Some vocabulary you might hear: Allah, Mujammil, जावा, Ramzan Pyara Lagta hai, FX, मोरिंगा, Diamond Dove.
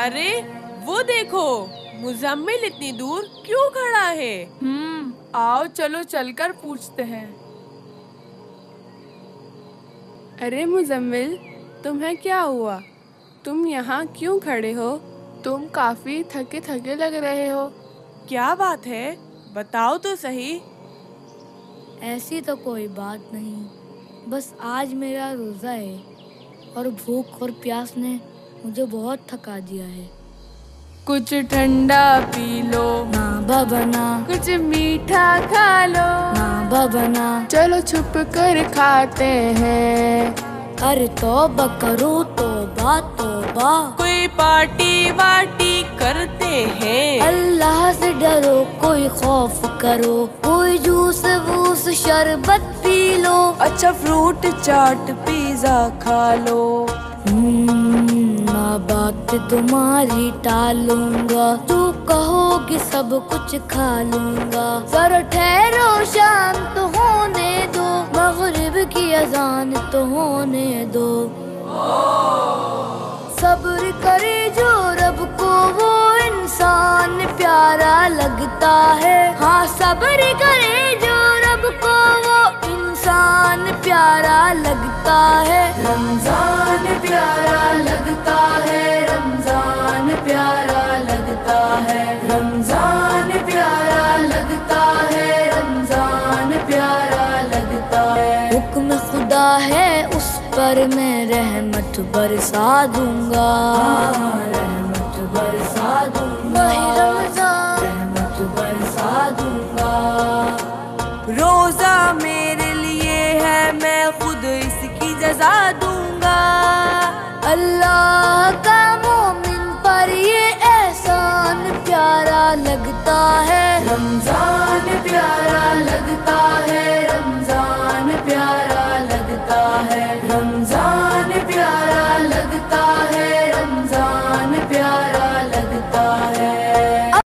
अरे वो देखो, मुजम्मिल इतनी दूर क्यों खड़ा है? आओ चलो चलकर पूछते हैं। अरे मुजम्मिल, तुम्हें क्या हुआ? तुम यहाँ क्यों खड़े हो? तुम काफी थके थके लग रहे हो। क्या बात है, बताओ तो सही। ऐसी तो कोई बात नहीं, बस आज मेरा रोज़ा है और भूख और प्यास ने मुझे बहुत थका दिया है। कुछ ठंडा पी लो ना बबना, कुछ मीठा खा लो ना बबना, चलो छुप कर खाते हैं। अरे तौबा करो तौबा तौबा, कोई पार्टी वार्टी करते हैं। अल्लाह से डरो, कोई खौफ करो, कोई जूस वूस शरबत पी लो, अच्छा फ्रूट चाट पिज़्ज़ा खा लो। माँ बात तुम्हारी टालूंगा, तू कहोगी सब कुछ खा लूंगा। जरा ठहरो, शांत होने दो, मगरिब की अजान तो होने दो। सब्र करे जो रब को, वो इंसान प्यारा लगता है। हाँ, सब्र करे जो रब को, वो इंसान प्यारा लगता है। रमजान प्यारा लगता है, रमजान प्यारा लगता है, रमजान प्यारा लगता है, रमजान प्यारा लगता है। हुक्म खुदा है, उस पर मैं रहमत बरसा दूंगा, रहमत बरसा दूंगा, रहमत बरसा दूंगा। रोजा मेरे लिए है, मैं खुद इसकी जजा दूंगा। अल्लाह का मोमिन पर ये एहसान प्यारा लगता है। रमजान प्यारा लगता है,